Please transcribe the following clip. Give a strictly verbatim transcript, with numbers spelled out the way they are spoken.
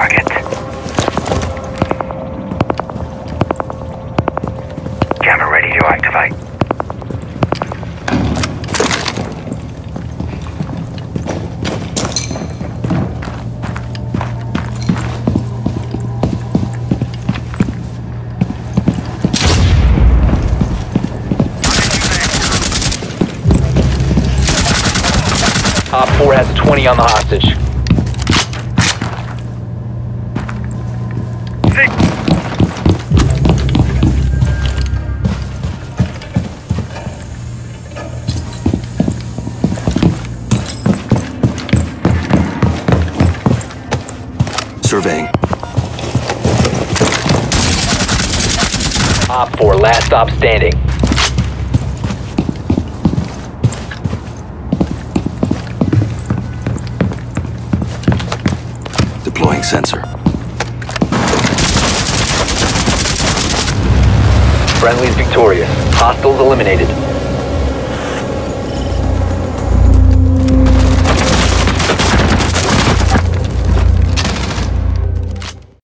target. Camera ready to activate. Op four has a twenty on the hostage. Surveying. Op four, last stop standing. Deploying sensor. Friendly's victorious. Hostiles eliminated.